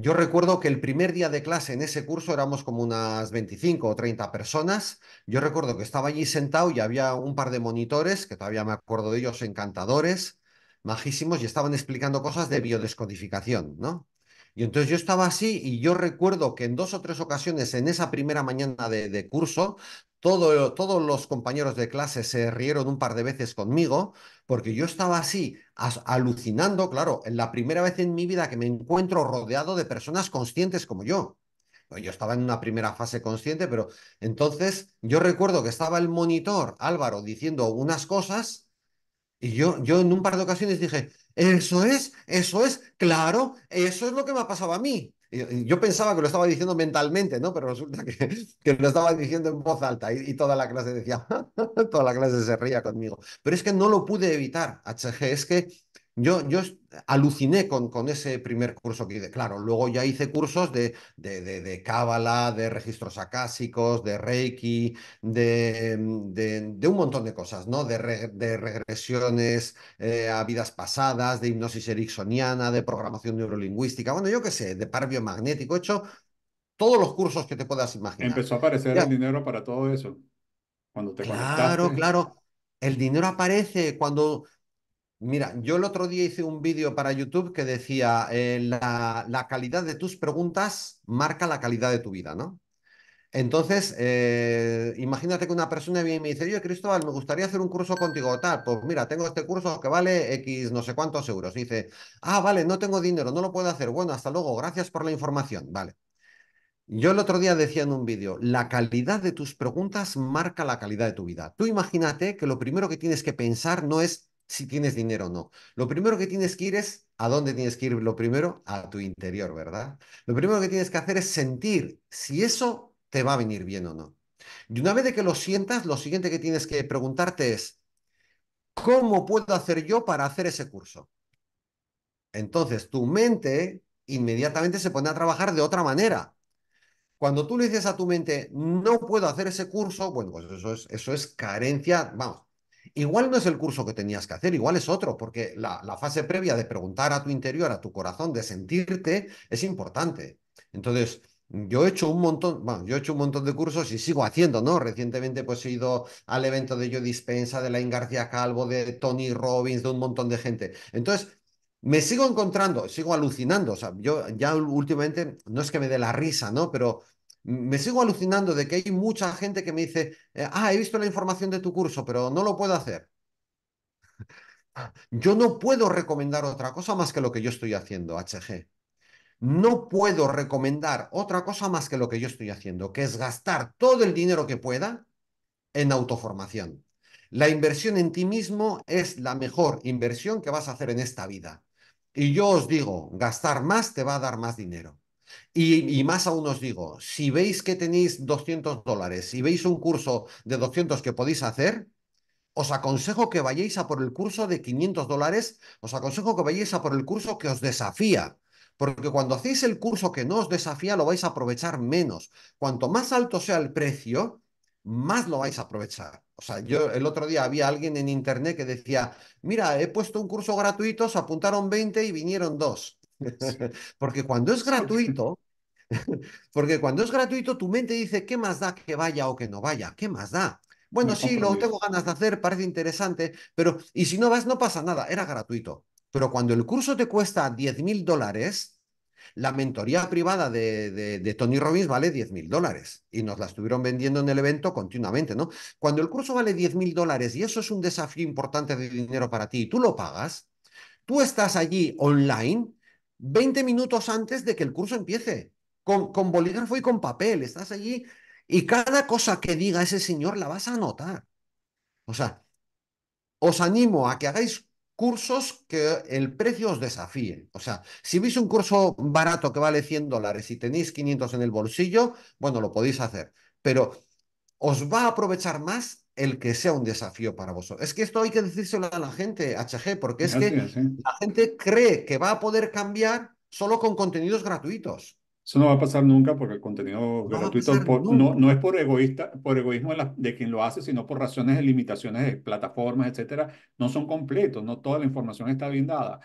Yo recuerdo que el primer día de clase en ese curso éramos como unas 25 o 30 personas. Yo recuerdo que estaba allí sentado y había un par de monitores, que todavía me acuerdo de ellos, encantadores, majísimos, y estaban explicando cosas de biodescodificación, ¿no? Y entonces yo estaba así y yo recuerdo que en 2 o 3 ocasiones en esa primera mañana de curso, todos los compañeros de clase se rieron un par de veces conmigo, porque yo estaba así, alucinando, claro, en la primera vez en mi vida que me encuentro rodeado de personas conscientes como yo. Yo estaba en una primera fase consciente, pero entonces yo recuerdo que estaba el monitor Álvaro diciendo unas cosas y yo en un par de ocasiones dije, eso es, claro, eso es lo que me ha pasado a mí. Yo pensaba que lo estaba diciendo mentalmente, ¿no? Pero resulta que lo estaba diciendo en voz alta y toda la clase decía, toda la clase se reía conmigo. Pero es que no lo pude evitar, HG, es que yo aluciné con ese primer curso que hice. Claro, luego ya hice cursos de cábala, de registros acásicos, de reiki, de un montón de cosas, ¿no? De regresiones a vidas pasadas, de hipnosis ericksoniana, de programación neurolingüística, bueno, yo qué sé, de par biomagnético, he hecho todos los cursos que te puedas imaginar. Empezó a aparecer ya el dinero para todo eso, cuando te conectaste. Claro, claro, el dinero aparece cuando... Mira, yo el otro día hice un vídeo para YouTube que decía la calidad de tus preguntas marca la calidad de tu vida, ¿no? Entonces, imagínate que una persona viene y me dice, oye, Cristóbal, me gustaría hacer un curso contigo, tal, pues mira, tengo este curso que vale X no sé cuántos euros. Y dice, ah, vale, no tengo dinero, no lo puedo hacer, bueno, hasta luego, gracias por la información, vale. Yo el otro día decía en un vídeo, la calidad de tus preguntas marca la calidad de tu vida. Tú imagínate que lo primero que tienes que pensar no es si tienes dinero o no. Lo primero que tienes que ir es, ¿a dónde tienes que ir? Lo primero, a tu interior, ¿verdad? Lo primero que tienes que hacer es sentir si eso te va a venir bien o no. Y una vez de que lo sientas, lo siguiente que tienes que preguntarte es, ¿cómo puedo hacer yo para hacer ese curso? Entonces, tu mente inmediatamente se pone a trabajar de otra manera. Cuando tú le dices a tu mente, no puedo hacer ese curso, bueno, pues eso es carencia, vamos. Igual no es el curso que tenías que hacer, igual es otro, porque la fase previa de preguntar a tu interior, a tu corazón, de sentirte, es importante. Entonces, yo he hecho un montón de cursos y sigo haciendo, ¿no? Recientemente pues he ido al evento de Joe Dispenza, de Laín García Calvo, de Tony Robbins, de un montón de gente. Entonces, me sigo encontrando, sigo alucinando. O sea, yo ya últimamente, no es que me dé la risa, ¿no? Pero... me sigo alucinando de que hay mucha gente que me dice, he visto la información de tu curso, pero no lo puedo hacer. Yo no puedo recomendar otra cosa más que lo que yo estoy haciendo, HG. No puedo recomendar otra cosa más que lo que yo estoy haciendo, que es gastar todo el dinero que pueda en autoformación. La inversión en ti mismo es la mejor inversión que vas a hacer en esta vida. Y yo os digo, gastar más te va a dar más dinero. Y más aún os digo, si veis que tenéis $200 y veis un curso de 200 que podéis hacer, os aconsejo que vayáis a por el curso de $500, os aconsejo que vayáis a por el curso que os desafía, porque cuando hacéis el curso que no os desafía lo vais a aprovechar menos. Cuanto más alto sea el precio, más lo vais a aprovechar. O sea, yo el otro día había alguien en internet que decía, mira, he puesto un curso gratuito, se apuntaron 20 y vinieron 2. Porque cuando es gratuito, tu mente dice, ¿qué más da que vaya o que no vaya? ¿Qué más da? Bueno, sí, lo tengo ganas de hacer, parece interesante, pero y si no vas, no pasa nada, era gratuito. Pero cuando el curso te cuesta $10.000, la mentoría privada de Tony Robbins vale $10.000 y nos la estuvieron vendiendo en el evento continuamente, ¿no? Cuando el curso vale $10.000 y eso es un desafío importante de dinero para ti y tú lo pagas, tú estás allí online 20 minutos antes de que el curso empiece, con bolígrafo y con papel, estás allí y cada cosa que diga ese señor la vas a anotar. O sea, os animo a que hagáis cursos que el precio os desafíe. O sea, si veis un curso barato que vale $100 y tenéis 500 en el bolsillo, bueno, lo podéis hacer, pero os va a aprovechar más el que sea un desafío para vosotros. Es que esto hay que decírselo a la gente, HG, porque es que la gente cree que va a poder cambiar solo con contenidos gratuitos. Eso no va a pasar nunca porque el contenido gratuito no es por egoísmo de quien lo hace, sino por razones de limitaciones de plataformas, etcétera. No son completos, no toda la información está bien dada.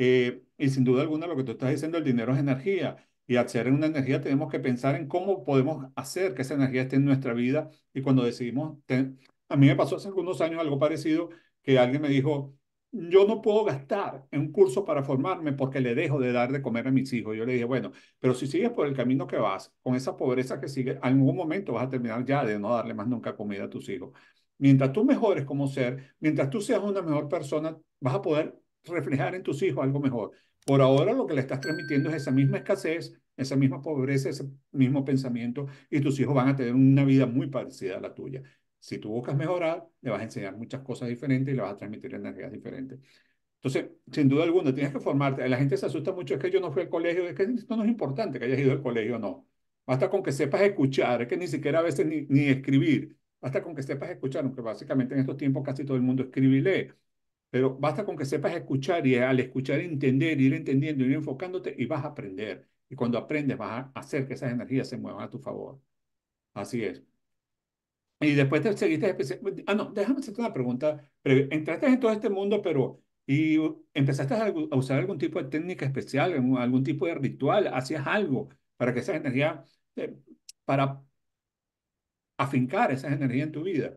Y sin duda alguna lo que tú estás diciendo, el dinero es energía. Y al ser una energía tenemos que pensar en cómo podemos hacer que esa energía esté en nuestra vida. Y cuando decidimos... A mí me pasó hace algunos años algo parecido, que alguien me dijo, yo no puedo gastar en un curso para formarme porque le dejo de dar de comer a mis hijos. Yo le dije, bueno, pero si sigues por el camino que vas, con esa pobreza que sigue, en algún momento vas a terminar ya de no darle más nunca comida a tus hijos. Mientras tú mejores como ser, mientras tú seas una mejor persona, vas a poder reflejar en tus hijos algo mejor. Por ahora lo que le estás transmitiendo es esa misma escasez, esa misma pobreza, ese mismo pensamiento, y tus hijos van a tener una vida muy parecida a la tuya. Si tú buscas mejorar, le vas a enseñar muchas cosas diferentes y le vas a transmitir energías diferentes. Entonces, sin duda alguna, tienes que formarte. La gente se asusta mucho, es que yo no fui al colegio, es que esto no es importante que hayas ido al colegio, no. Basta con que sepas escuchar, es que ni siquiera a veces ni escribir. Basta con que sepas escuchar, aunque básicamente en estos tiempos casi todo el mundo escribe y lee. Pero basta con que sepas escuchar y al escuchar entender, ir entendiendo, ir enfocándote y vas a aprender. Y cuando aprendes vas a hacer que esas energías se muevan a tu favor. Así es. Y después te seguiste... no, déjame hacerte una pregunta. Entraste en todo este mundo, pero... ¿Y empezaste a usar algún tipo de técnica especial, algún tipo de ritual? ¿Hacías algo para que esas energías... para afincar esas energías en tu vida?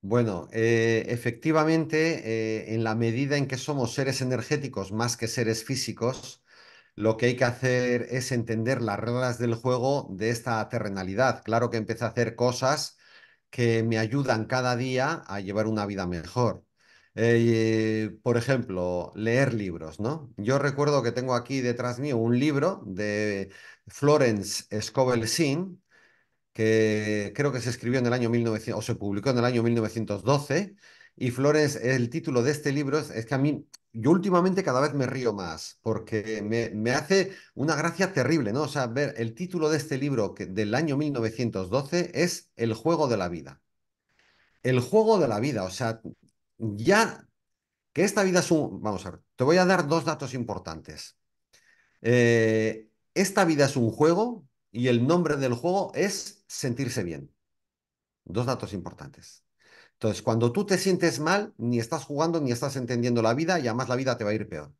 Bueno, efectivamente, en la medida en que somos seres energéticos más que seres físicos, lo que hay que hacer es entender las reglas del juego de esta terrenalidad. Claro que empecé a hacer cosas que me ayudan cada día a llevar una vida mejor. Por ejemplo, leer libros, ¿no? Yo recuerdo que tengo aquí detrás mío un libro de Florence Scovel Shin, que creo que se escribió en el año 1900, o se publicó en el año 1912, y Florence, el título de este libro es que a mí, yo últimamente cada vez me río más, porque me hace una gracia terrible, ¿no? O sea, ver el título de este libro del año 1912 es El juego de la vida. El juego de la vida, o sea, ya que esta vida es un... Vamos a ver, te voy a dar dos datos importantes. Esta vida es un juego y el nombre del juego es... sentirse bien. Dos datos importantes. Entonces, cuando tú te sientes mal, ni estás jugando, ni estás entendiendo la vida, y además la vida te va a ir peor.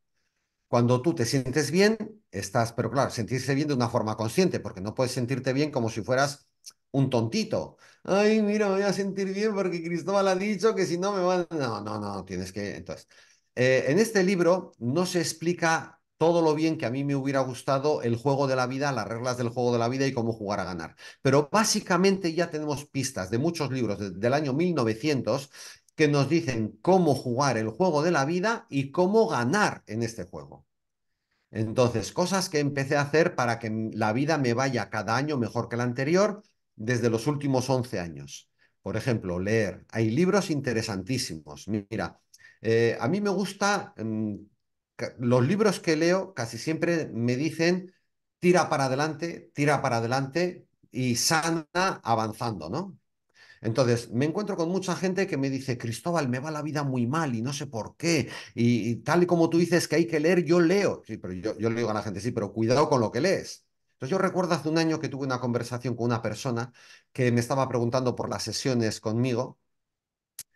Cuando tú te sientes bien, estás, pero claro, sentirse bien de una forma consciente, porque no puedes sentirte bien como si fueras un tontito. Ay, mira, me voy a sentir bien porque Cristóbal ha dicho que si no me van... No, no, no, tienes que... Entonces, en este libro no se explica todo lo bien que a mí me hubiera gustado el juego de la vida, las reglas del juego de la vida y cómo jugar a ganar. Pero básicamente ya tenemos pistas de muchos libros del año 1900 que nos dicen cómo jugar el juego de la vida y cómo ganar en este juego. Entonces, cosas que empecé a hacer para que la vida me vaya cada año mejor que la anterior desde los últimos 11 años. Por ejemplo, leer. Hay libros interesantísimos. Mira, a mí me gusta... los libros que leo casi siempre me dicen tira para adelante y sana avanzando, ¿no? Entonces me encuentro con mucha gente que me dice, Cristóbal, me va la vida muy mal y no sé por qué, y tal y como tú dices que hay que leer, yo leo. Sí, pero yo le digo a la gente, sí, pero cuidado con lo que lees. Entonces yo recuerdo hace un año que tuve una conversación con una persona que me estaba preguntando por las sesiones conmigo,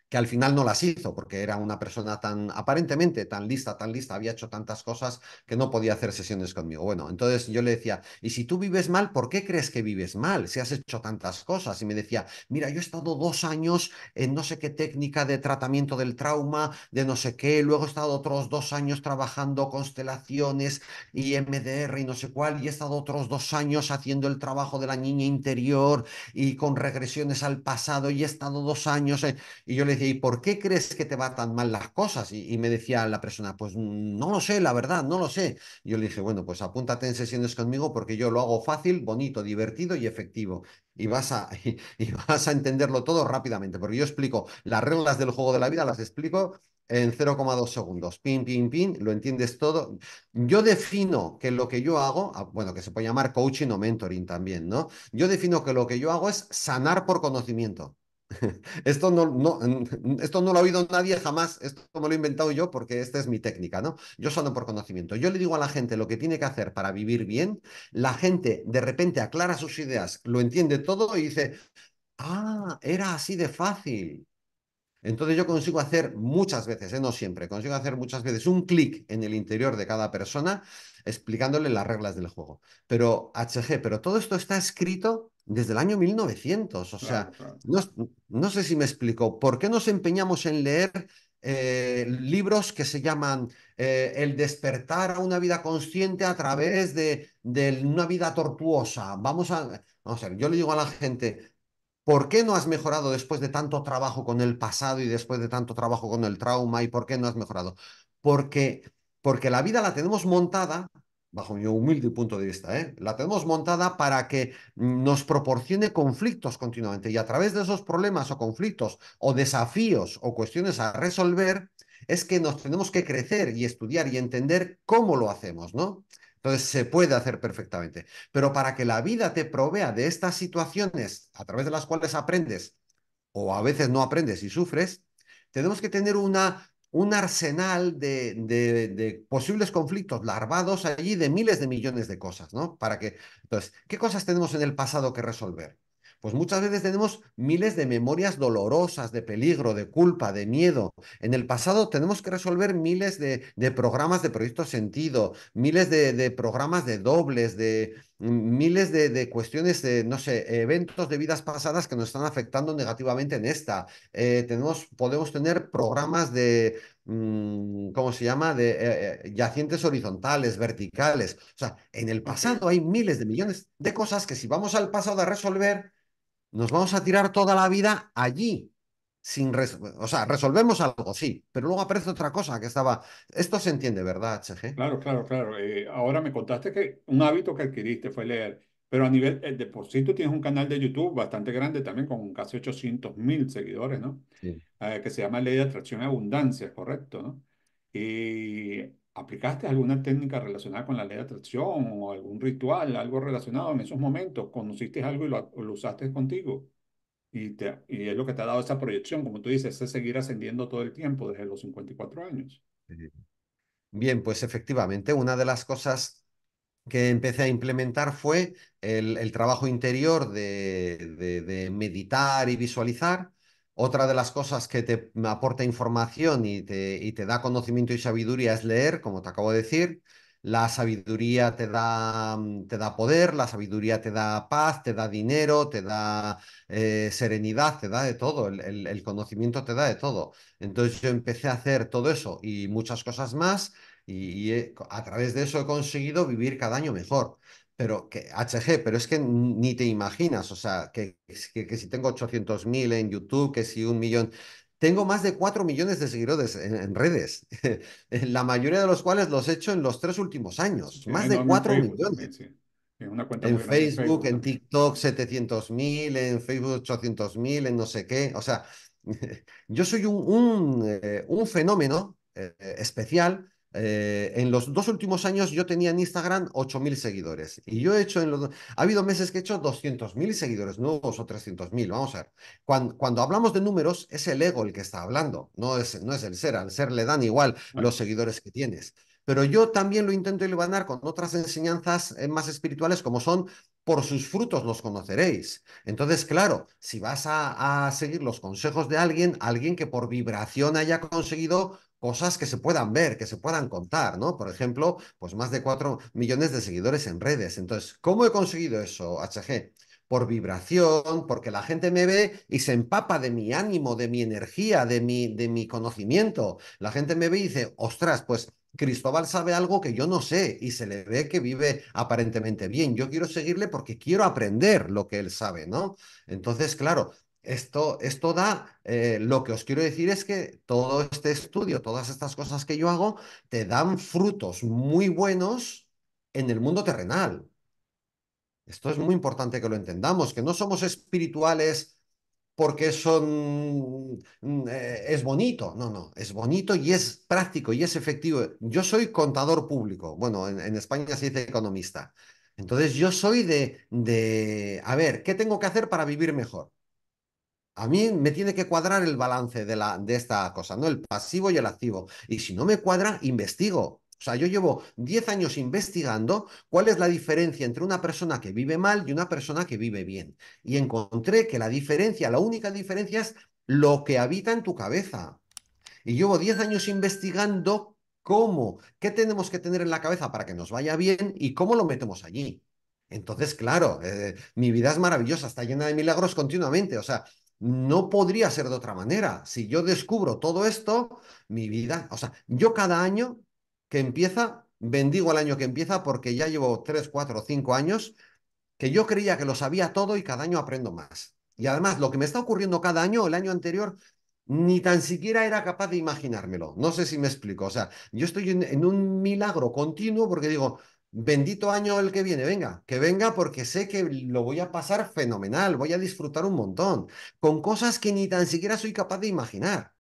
que al final no las hizo, porque era una persona tan, aparentemente, tan lista, había hecho tantas cosas que no podía hacer sesiones conmigo. Bueno, entonces yo le decía, y si tú vives mal, ¿por qué crees que vives mal si has hecho tantas cosas? Y me decía, mira, yo he estado 2 años en no sé qué técnica de tratamiento del trauma, de no sé qué, luego he estado otros 2 años trabajando constelaciones y MDR y no sé cuál, y he estado otros 2 años haciendo el trabajo de la niña interior y con regresiones al pasado, y he estado 2 años... Y yo le decía, ¿y por qué crees que te van tan mal las cosas? Y me decía la persona, pues no lo sé, la verdad, no lo sé. Y yo le dije, bueno, pues apúntate en sesiones conmigo porque yo lo hago fácil, bonito, divertido y efectivo. Y vas a entenderlo todo rápidamente, porque yo explico las reglas del juego de la vida, las explico en 0,2 segundos. Pin, pin, pin, lo entiendes todo. Yo defino que lo que yo hago, bueno, que se puede llamar coaching o mentoring también, ¿no? Yo defino que lo que yo hago es sanar por conocimiento. Esto no lo ha oído nadie jamás, esto me lo he inventado yo porque esta es mi técnica, ¿no? Yo sano por conocimiento. Yo le digo a la gente lo que tiene que hacer para vivir bien, la gente de repente aclara sus ideas, lo entiende todo y dice, ah, era así de fácil. Entonces yo consigo hacer muchas veces, no siempre, consigo hacer muchas veces un clic en el interior de cada persona explicándole las reglas del juego. Pero pero todo esto está escrito desde el año 1900, o sea, no sé si me explico. ¿Por qué nos empeñamos en leer libros que se llaman El despertar a una vida consciente a través de una vida tortuosa? Vamos a ver, yo le digo a la gente... ¿Por qué no has mejorado después de tanto trabajo con el pasado y después de tanto trabajo con el trauma? ¿Y por qué no has mejorado? Porque la vida la tenemos montada, bajo mi humilde punto de vista, la tenemos montada para que nos proporcione conflictos continuamente. Y a través de esos problemas o conflictos o desafíos o cuestiones a resolver, es que nos tenemos que crecer y estudiar y entender cómo lo hacemos, ¿no? Entonces se puede hacer perfectamente, pero para que la vida te provea de estas situaciones a través de las cuales aprendes o a veces no aprendes y sufres, tenemos que tener un arsenal de posibles conflictos larvados allí de miles de millones de cosas, ¿no? Entonces, ¿qué cosas tenemos en el pasado que resolver? Pues muchas veces tenemos miles de memorias dolorosas, de peligro, de culpa, de miedo. En el pasado tenemos que resolver miles de programas de proyecto sentido, miles de programas de dobles, de miles de cuestiones, no sé, eventos de vidas pasadas que nos están afectando negativamente en esta. Podemos tener programas de, ¿cómo se llama?, de yacientes horizontales, verticales. O sea, en el pasado hay miles de millones de cosas que si vamos al pasado a resolver... Nos vamos a tirar toda la vida allí, resolvemos algo, sí, pero luego aparece otra cosa que estaba... Esto se entiende, ¿verdad, HG? Claro. Ahora me contaste que un hábito que adquiriste fue leer, pero a nivel de por sí tú tienes un canal de YouTube bastante grande también, con casi 800.000 seguidores, ¿no? Sí. Que se llama Ley de Atracción y Abundancia, correcto, ¿no? Y ¿aplicaste alguna técnica relacionada con la ley de atracción o algún ritual, algo relacionado en esos momentos? ¿Conociste algo y lo usaste contigo? Y es lo que te ha dado esa proyección, como tú dices, es seguir ascendiendo todo el tiempo desde los 54 años. Bien, pues efectivamente, una de las cosas que empecé a implementar fue el trabajo interior de meditar y visualizar. Otra de las cosas que te aporta información y te da conocimiento y sabiduría es leer, como te acabo de decir. La sabiduría te da poder, la sabiduría te da paz, te da dinero, te da serenidad, te da de todo. El conocimiento te da de todo. Entonces yo empecé a hacer todo eso y muchas cosas más y a través de eso he conseguido vivir cada año mejor. Pero es que ni te imaginas, o sea, que si tengo 800.000 en YouTube, que si 1 millón... Tengo más de 4 millones de seguidores en redes, la mayoría de los cuales los he hecho en los 3 últimos años. Sí, más de 4 millones. Sí. Una cuenta en Facebook, en TikTok 700.000, en Facebook 800.000, en no sé qué. O sea, yo soy un fenómeno especial. En los 2 últimos años yo tenía en Instagram 8.000 seguidores y yo he hecho, ha habido meses que he hecho 200.000 seguidores nuevos o 300.000, vamos a ver. Cuando hablamos de números es el ego el que está hablando, no es el ser. Al ser le dan igual los seguidores que tienes, pero yo también lo intento iluminar con otras enseñanzas más espirituales, como son: por sus frutos los conoceréis. Entonces, claro, si vas a seguir los consejos de alguien que por vibración haya conseguido cosas que se puedan ver, que se puedan contar, ¿no? Por ejemplo, pues más de 4 millones de seguidores en redes. Entonces, ¿cómo he conseguido eso, HG? Por vibración, porque la gente me ve y se empapa de mi ánimo, de mi energía, de mi conocimiento. La gente me ve y dice: ostras, pues Cristobal sabe algo que yo no sé, y se le ve que vive aparentemente bien. Yo quiero seguirle porque quiero aprender lo que él sabe, ¿no? Entonces, claro... Esto da, lo que os quiero decir es que todo este estudio, todas estas cosas que yo hago, te dan frutos muy buenos en el mundo terrenal. Esto es muy importante que lo entendamos, que no somos espirituales porque es bonito. No, es bonito y es práctico y es efectivo. Yo soy contador público, bueno, en España se dice economista. Entonces yo soy a ver, ¿qué tengo que hacer para vivir mejor? A mí me tiene que cuadrar el balance de esta cosa, ¿no? El pasivo y el activo. Y si no me cuadra, investigo. O sea, yo llevo 10 años investigando cuál es la diferencia entre una persona que vive mal y una persona que vive bien. Y encontré que la única diferencia es lo que habita en tu cabeza. Y llevo 10 años investigando cómo, qué tenemos que tener en la cabeza para que nos vaya bien y cómo lo metemos allí. Entonces, claro, mi vida es maravillosa, está llena de milagros continuamente. O sea, no podría ser de otra manera. Si yo descubro todo esto, mi vida... O sea, yo cada año que empieza, bendigo el año que empieza porque ya llevo 3, 4, 5 años que yo creía que lo sabía todo y cada año aprendo más. Y además, lo que me está ocurriendo cada año, el año anterior, ni tan siquiera era capaz de imaginármelo. No sé si me explico. O sea, yo estoy en un milagro continuo porque digo... Bendito año el que viene, venga, que venga porque sé que lo voy a pasar fenomenal, voy a disfrutar un montón, con cosas que ni tan siquiera soy capaz de imaginar.